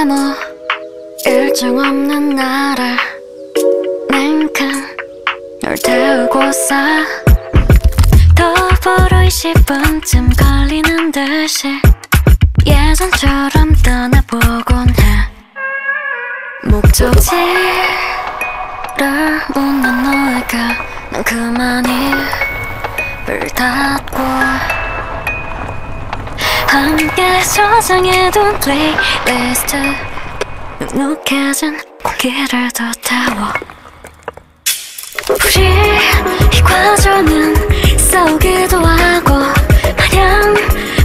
않아. 일정 없는 나를 냉큼 널 태우고서 더불어 20분쯤 걸리는 듯이 예전처럼 떠나보곤 해. 목적지를 묻는 너에게 난 그만히 입을 닫고 함께 저장해둔 플레이리스트 눅눅해진 공기를 더 태워. 우리 이 과정은 싸우기도 하고 마냥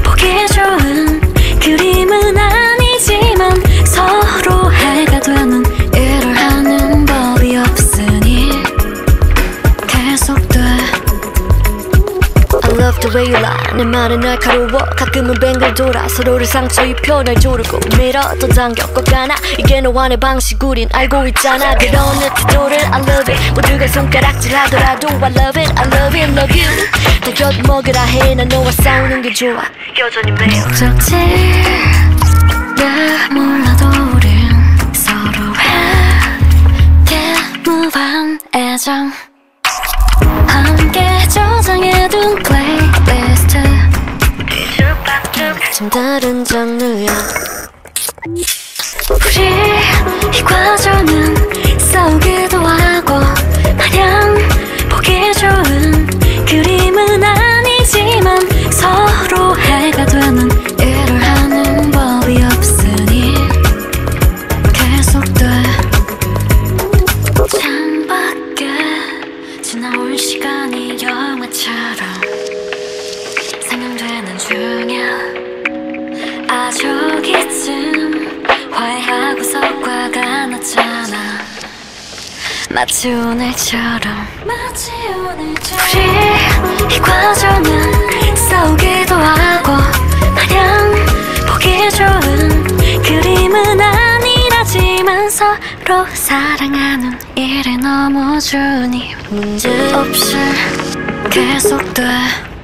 보기 좋은 그림은 아니지만 서로 해가 되는 일을 하는 법이 없으니 계속돼. I love the way you lie. 내 말은 날카로워. 가끔은 뱅글 돌아 서로를 상처 입혀 날 조르고 밀어 더 당겨 꼭 안아. 이게 너와 내 방식 우린 알고 있잖아. 그런 내 태도를 I love it. 모두가 손가락질하더라도 I love it, I love it, love you. 다 엿먹으라 해. 난 너와 싸우는 게 좋아. 여전히 매우 적지. 나 몰라도 우린 서로에게 무한 애정. 함께 저장해둔 플레이리스트 참 다른 장르야. 우리 이 과정은 싸우기도 하고 마냥 보기 좋은 그림은 아니지만 서로 해가 되는 일을 하는 법이 없으니 계속돼. 창밖에 지나올 시간이 영화처럼 상영되는 중이야. 아 저기쯤 화해하고서 과가 났잖아. 마치 오늘처럼 우리 이 과정은 싸우기도 하고 마냥 보기 좋은 그림은 아니라지만 서로 사랑하는 일이 너무 주니 문제없이 계속돼.